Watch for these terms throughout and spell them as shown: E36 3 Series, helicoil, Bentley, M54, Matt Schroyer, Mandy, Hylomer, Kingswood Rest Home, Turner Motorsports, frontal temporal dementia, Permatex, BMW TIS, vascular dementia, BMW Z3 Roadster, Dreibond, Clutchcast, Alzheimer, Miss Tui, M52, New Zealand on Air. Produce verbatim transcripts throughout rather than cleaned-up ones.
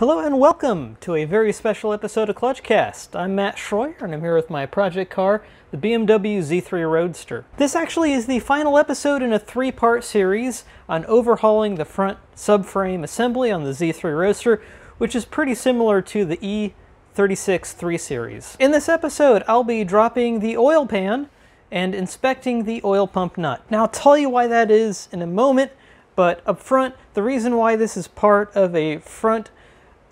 Hello and welcome to a very special episode of Clutchcast. I'm Matt Schroyer and I'm here with my project car, the B M W Z three Roadster. This actually is the final episode in a three-part series on overhauling the front subframe assembly on the Z three Roadster, which is pretty similar to the E thirty-six three series. In this episode, I'll be dropping the oil pan and inspecting the oil pump nut. Now I'll tell you why that is in a moment, but up front, the reason why this is part of a front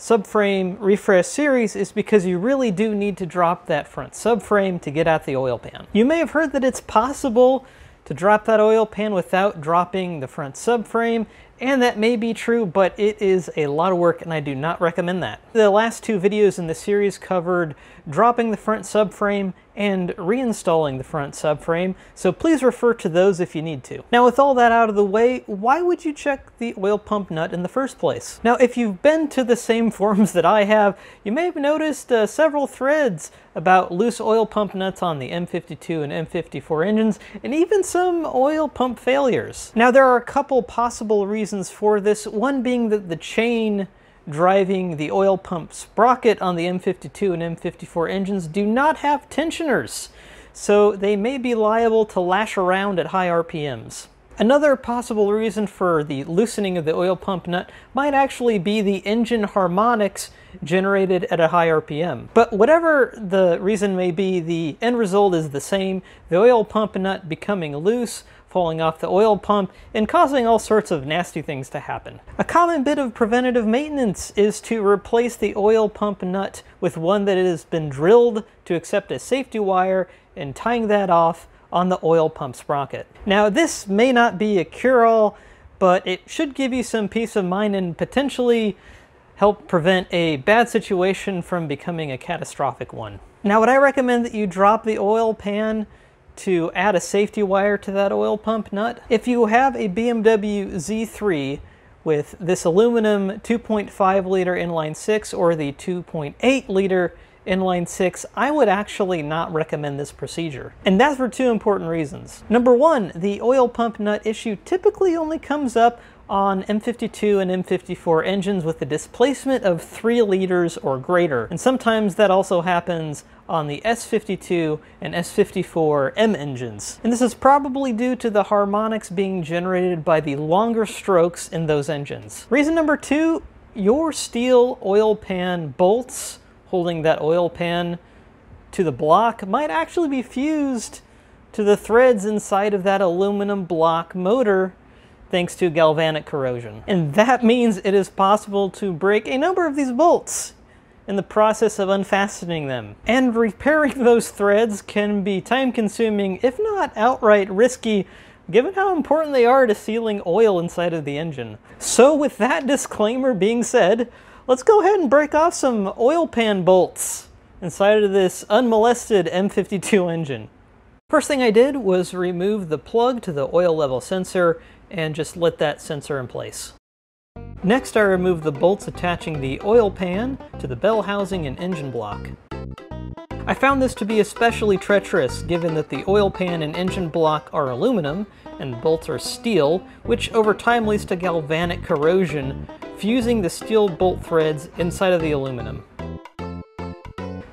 subframe refresh series is because you really do need to drop that front subframe to get out the oil pan. You may have heard that it's possible to drop that oil pan without dropping the front subframe, and that may be true, but it is a lot of work and I do not recommend that. The last two videos in the series covered dropping the front subframe and reinstalling the front subframe, so please refer to those if you need to. Now with all that out of the way, why would you check the oil pump nut in the first place? Now if you've been to the same forums that I have, you may have noticed uh, several threads about loose oil pump nuts on the M fifty-two and M fifty-four engines, and even some oil pump failures. Now there are a couple possible reasons for this, one being that the chain driving the oil pump sprocket on the M fifty-two and M fifty-four engines do not have tensioners, so they may be liable to lash around at high R P Ms. Another possible reason for the loosening of the oil pump nut might actually be the engine harmonics generated at a high R P M. But whatever the reason may be, the end result is the same, the oil pump nut becoming loose, falling off the oil pump, and causing all sorts of nasty things to happen. A common bit of preventative maintenance is to replace the oil pump nut with one that has been drilled to accept a safety wire and tying that off on the oil pump sprocket. Now this may not be a cure-all, but it should give you some peace of mind and potentially help prevent a bad situation from becoming a catastrophic one. Now would I recommend that you drop the oil pan to add a safety wire to that oil pump nut? If you have a B M W Z three with this aluminum two point five liter inline six or the two point eight liter inline six, I would actually not recommend this procedure. And that's for two important reasons. Number one, the oil pump nut issue typically only comes up on M fifty-two and M fifty-four engines with a displacement of three liters or greater. And sometimes that also happens on the S fifty-two and S fifty-four M engines. And this is probably due to the harmonics being generated by the longer strokes in those engines. Reason number two, your steel oil pan bolts holding that oil pan to the block might actually be fused to the threads inside of that aluminum block motor thanks to galvanic corrosion. And that means it is possible to break a number of these bolts in the process of unfastening them. And repairing those threads can be time-consuming, if not outright risky, given how important they are to sealing oil inside of the engine. So with that disclaimer being said, let's go ahead and break off some oil pan bolts inside of this unmolested M fifty-two engine. First thing I did was remove the plug to the oil level sensor and just let that sensor in place. Next, I removed the bolts attaching the oil pan to the bell housing and engine block. I found this to be especially treacherous given that the oil pan and engine block are aluminum and bolts are steel, which over time leads to galvanic corrosion, fusing the steel bolt threads inside of the aluminum.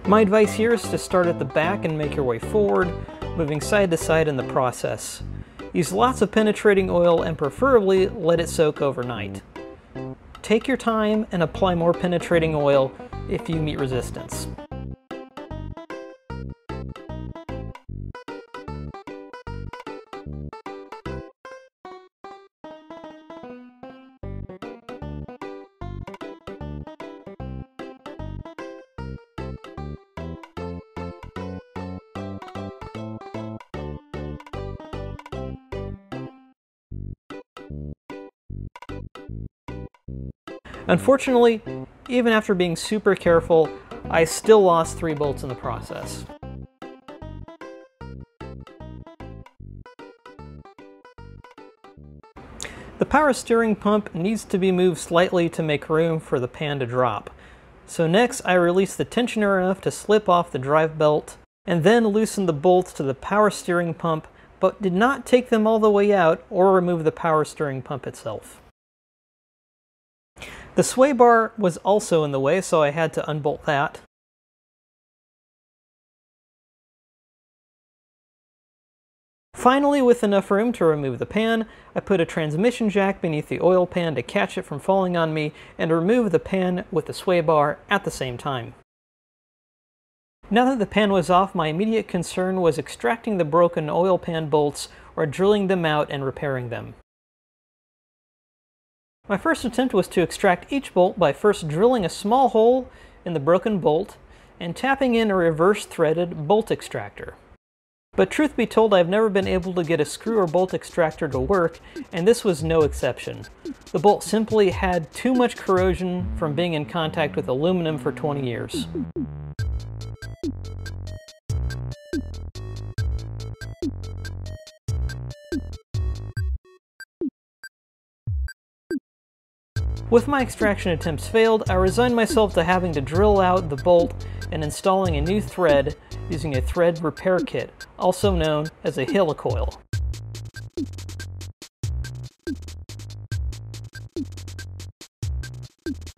My advice here is to start at the back and make your way forward, moving side to side in the process. Use lots of penetrating oil and preferably let it soak overnight. Take your time and apply more penetrating oil if you meet resistance. Unfortunately, even after being super careful, I still lost three bolts in the process. The power steering pump needs to be moved slightly to make room for the pan to drop. So next, I release the tensioner enough to slip off the drive belt, and then loosen the bolts to the power steering pump, but did not take them all the way out or remove the power steering pump itself. The sway bar was also in the way, so I had to unbolt that. Finally, with enough room to remove the pan, I put a transmission jack beneath the oil pan to catch it from falling on me and remove the pan with the sway bar at the same time. Now that the pan was off, my immediate concern was extracting the broken oil pan bolts or drilling them out and repairing them. My first attempt was to extract each bolt by first drilling a small hole in the broken bolt and tapping in a reverse threaded bolt extractor. But truth be told, I've never been able to get a screw or bolt extractor to work, and this was no exception. The bolt simply had too much corrosion from being in contact with aluminum for twenty years. With my extraction attempts failed, I resigned myself to having to drill out the bolt and installing a new thread using a thread repair kit, also known as a helicoil.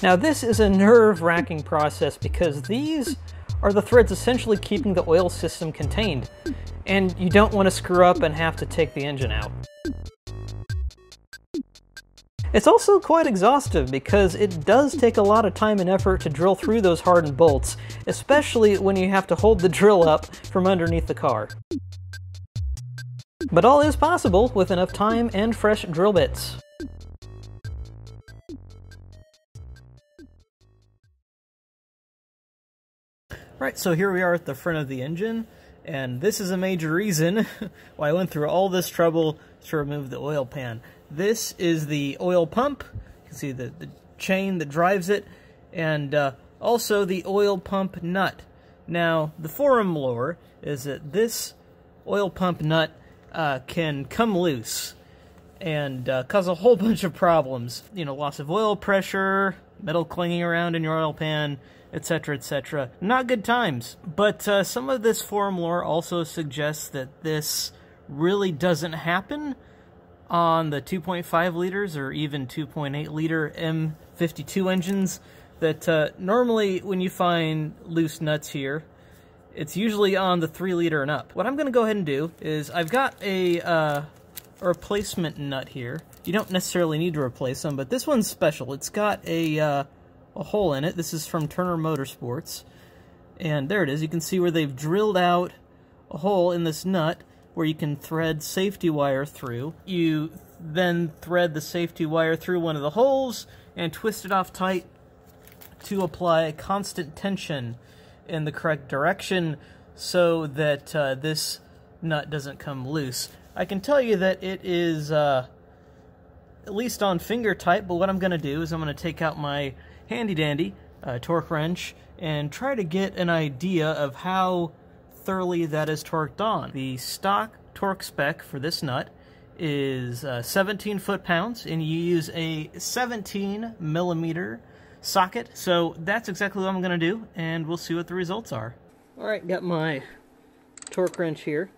Now this is a nerve-wracking process because these are the threads essentially keeping the oil system contained, and you don't want to screw up and have to take the engine out. It's also quite exhaustive because it does take a lot of time and effort to drill through those hardened bolts, especially when you have to hold the drill up from underneath the car. But all is possible with enough time and fresh drill bits. Right, so here we are at the front of the engine, and this is a major reason why I went through all this trouble to remove the oil pan. This is the oil pump. You can see the, the chain that drives it, and uh, also the oil pump nut. Now, the forum lore is that this oil pump nut uh, can come loose and uh, cause a whole bunch of problems. You know, loss of oil pressure, metal clinging around in your oil pan, etc, et cetera. Not good times. But uh, some of this forum lore also suggests that this really doesn't happen on the two point five liters or even two point eight liter M fifty-two engines, that uh, normally when you find loose nuts here, it's usually on the three liter and up. What I'm going to go ahead and do is I've got a, uh, a replacement nut here. You don't necessarily need to replace them, but this one's special. It's got a, uh, a hole in it. This is from Turner Motorsports. And there it is. You can see where they've drilled out a hole in this nut where you can thread safety wire through. You then thread the safety wire through one of the holes and twist it off tight to apply constant tension in the correct direction so that uh, this nut doesn't come loose. I can tell you that it is uh, at least on finger tight, but what I'm going to do is I'm going to take out my handy-dandy uh, torque wrench and try to get an idea of how thoroughly that is torqued on. The stock torque spec for this nut is uh, seventeen foot-pounds, and you use a seventeen millimeter socket. So that's exactly what I'm going to do, and we'll see what the results are. Alright, got my torque wrench here,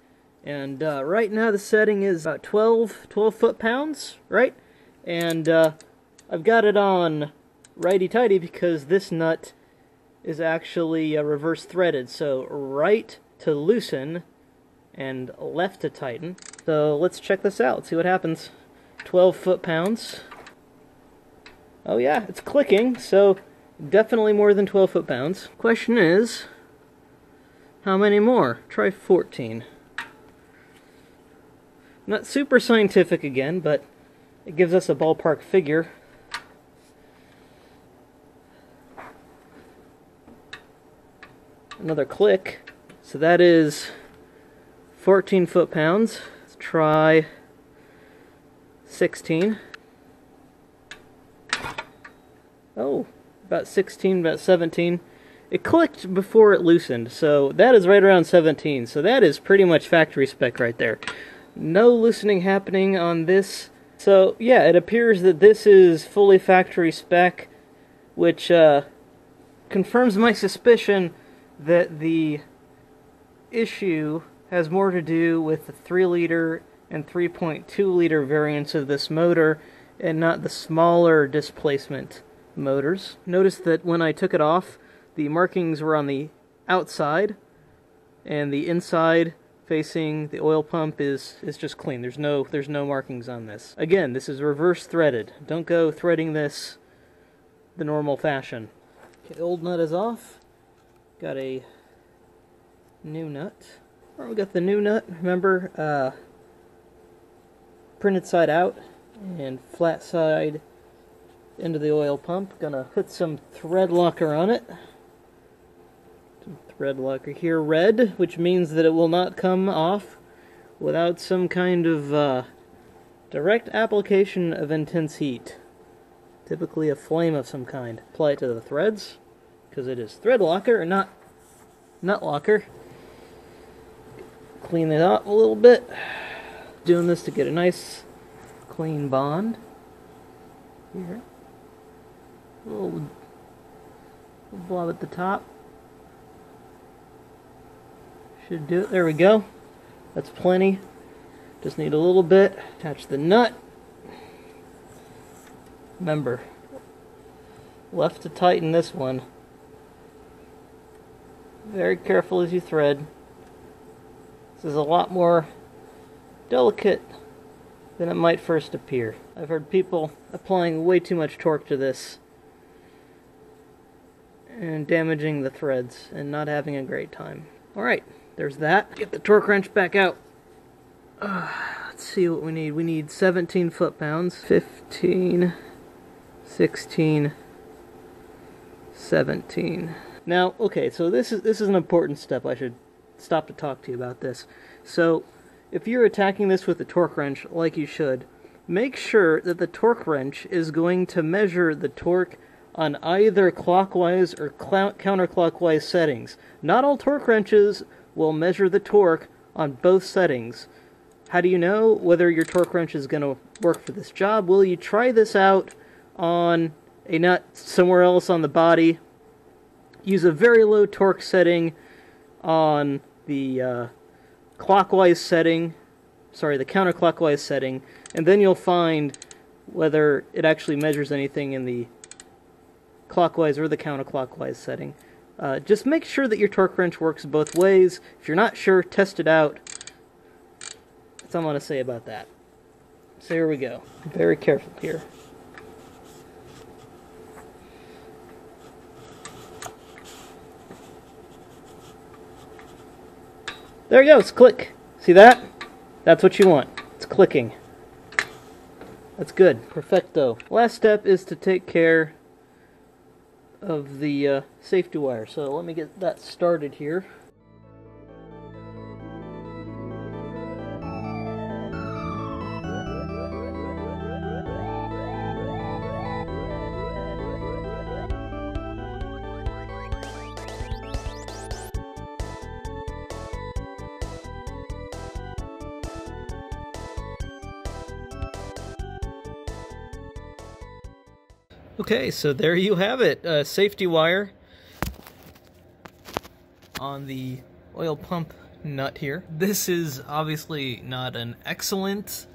and uh, right now the setting is about twelve, twelve foot-pounds, right? And uh, I've got it on righty-tighty because this nut is actually uh, reverse threaded, so right to loosen and left to tighten. So let's check this out, see what happens. twelve foot-pounds. Oh yeah, it's clicking, so definitely more than twelve foot-pounds. Question is, how many more? Try fourteen. Not super scientific again, but it gives us a ballpark figure. Another click. So that is fourteen foot-pounds. Let's try sixteen. Oh, about sixteen, about seventeen. It clicked before it loosened, so that is right around seventeen. So that is pretty much factory spec right there. No loosening happening on this. So yeah, it appears that this is fully factory spec, which uh, confirms my suspicion that the issue has more to do with the three liter and three point two liter variants of this motor and not the smaller displacement motors. Notice that when I took it off, the markings were on the outside, and the inside facing the oil pump is is just clean. There's no there's no markings on this. Again, this is reverse threaded. Don't go threading this the normal fashion. Okay, old nut is off. Got a new nut. All right, we got the new nut. Remember, uh, printed side out and flat side into the oil pump. Gonna put some thread locker on it. Some thread locker here, red, which means that it will not come off without some kind of uh, direct application of intense heat. Typically a flame of some kind. Apply it to the threads, because it is thread locker and not nut locker. Clean it up a little bit. Doing this to get a nice clean bond here. A little, little blob at the top. Should do it. There we go. That's plenty. Just need a little bit. Attach the nut. Remember, left to tighten this one. Very careful as you thread. This is a lot more delicate than it might first appear. I've heard people applying way too much torque to this and damaging the threads and not having a great time. Alright, there's that. Get the torque wrench back out. Uh, let's see what we need. We need seventeen foot-pounds. fifteen, sixteen, seventeen. Now, okay, so this is this is an important step. I should stop to talk to you about this. So, if you're attacking this with the torque wrench, like you should, make sure that the torque wrench is going to measure the torque on either clockwise or counterclockwise settings. Not all torque wrenches will measure the torque on both settings. How do you know whether your torque wrench is going to work for this job? Will you try this out on a nut somewhere else on the body? Use a very low torque setting on the uh, clockwise setting, sorry, the counterclockwise setting, and then you'll find whether it actually measures anything in the clockwise or the counterclockwise setting. Uh, just make sure that your torque wrench works both ways. If you're not sure, test it out. That's all I'm going to say about that. So here we go. Very careful here. There it goes, click. See that? That's what you want. It's clicking. That's good. Perfecto. Last step is to take care of the uh, safety wire. So let me get that started here. Okay, so there you have it. Uh, safety wire on the oil pump nut here. This is obviously not an excellent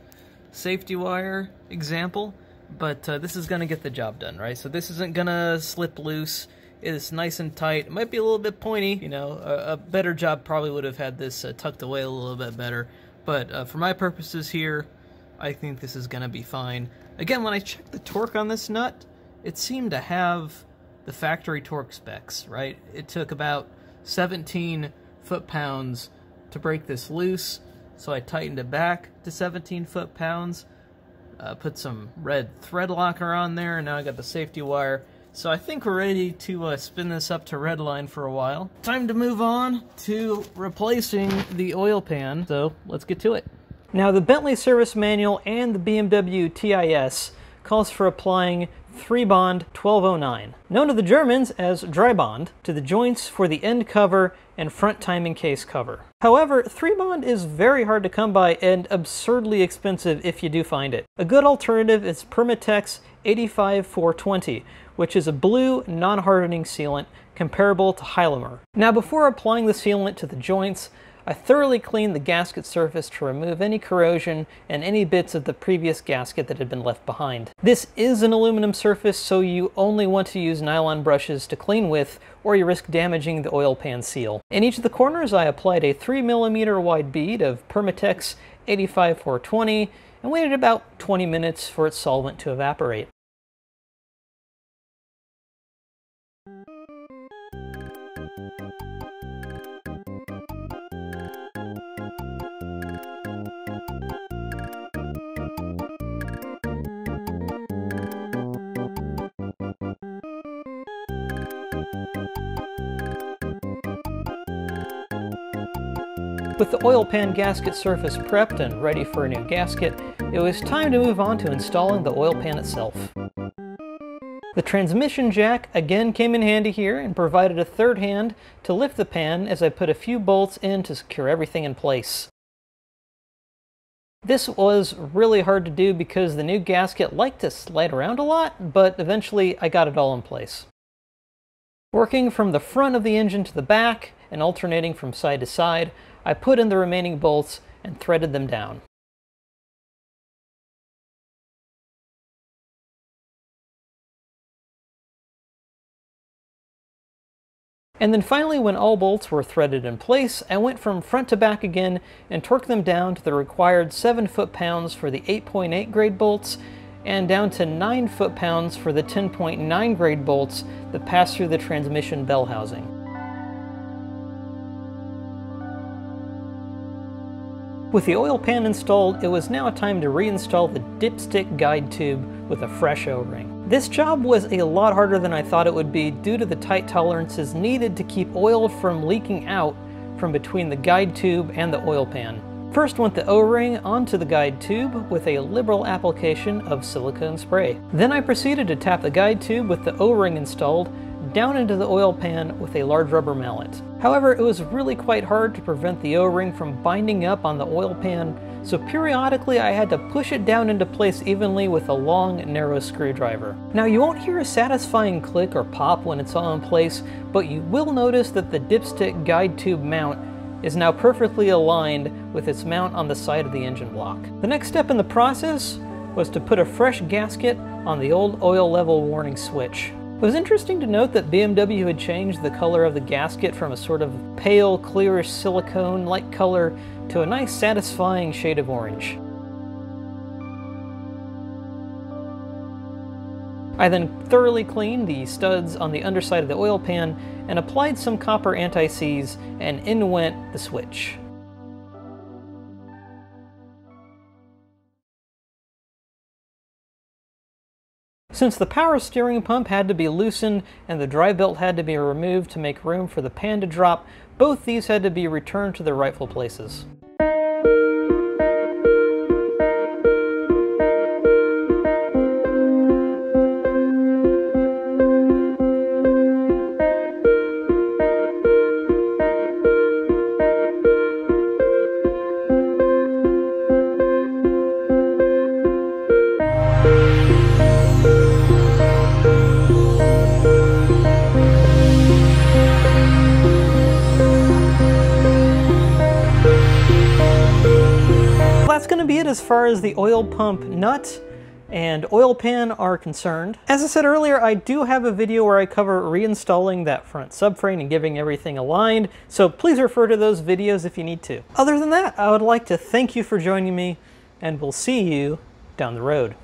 safety wire example, but uh, this is going to get the job done, right? So this isn't going to slip loose. It's nice and tight. It might be a little bit pointy. You know, a, a better job probably would have had this uh, tucked away a little bit better. But uh, for my purposes here, I think this is going to be fine. Again, when I checked the torque on this nut, it seemed to have the factory torque specs, right? It took about seventeen foot-pounds to break this loose, so I tightened it back to seventeen foot-pounds, uh, put some red thread locker on there, and now I got the safety wire. So I think we're ready to uh, spin this up to red line for a while. Time to move on to replacing the oil pan, so let's get to it. Now the Bentley service manual and the B M W T I S calls for applying Dreibond twelve oh nine, known to the Germans as Dreibond, to the joints for the end cover and front timing case cover. However, Dreibond is very hard to come by and absurdly expensive if you do find it. A good alternative is Permatex eight five four two zero, which is a blue, non-hardening sealant comparable to Hylomer. Now before applying the sealant to the joints, I thoroughly cleaned the gasket surface to remove any corrosion and any bits of the previous gasket that had been left behind. This is an aluminum surface, so you only want to use nylon brushes to clean with, or you risk damaging the oil pan seal. In each of the corners, I applied a three millimeter wide bead of Permatex eight five four two zero and waited about twenty minutes for its solvent to evaporate. With the oil pan gasket surface prepped and ready for a new gasket, it was time to move on to installing the oil pan itself. The transmission jack again came in handy here and provided a third hand to lift the pan as I put a few bolts in to secure everything in place. This was really hard to do because the new gasket liked to slide around a lot, but eventually I got it all in place. Working from the front of the engine to the back and alternating from side to side, I put in the remaining bolts and threaded them down. And then finally, when all bolts were threaded in place, I went from front to back again and torqued them down to the required seven foot-pounds for the eight point eight grade bolts and down to nine foot-pounds for the ten point nine grade bolts that pass through the transmission bell housing. With the oil pan installed, it was now time to reinstall the dipstick guide tube with a fresh O-ring. This job was a lot harder than I thought it would be due to the tight tolerances needed to keep oil from leaking out from between the guide tube and the oil pan. First, went the O-ring onto the guide tube with a liberal application of silicone spray. Then I proceeded to tap the guide tube with the O-ring installed down into the oil pan with a large rubber mallet. However, it was really quite hard to prevent the O-ring from binding up on the oil pan, so periodically I had to push it down into place evenly with a long, narrow screwdriver. Now, you won't hear a satisfying click or pop when it's all in place, but you will notice that the dipstick guide tube mount is now perfectly aligned with its mount on the side of the engine block. The next step in the process was to put a fresh gasket on the old oil level warning switch. It was interesting to note that B M W had changed the color of the gasket from a sort of pale, clearish silicone-like color to a nice, satisfying shade of orange. I then thoroughly cleaned the studs on the underside of the oil pan and applied some copper anti-seize, and in went the switch. Since the power steering pump had to be loosened and the drive belt had to be removed to make room for the pan to drop, both these had to be returned to their rightful places. As far as the oil pump nut and oil pan are concerned. As I said earlier, I do have a video where I cover reinstalling that front subframe and getting everything aligned, so please refer to those videos if you need to. Other than that, I would like to thank you for joining me, and we'll see you down the road.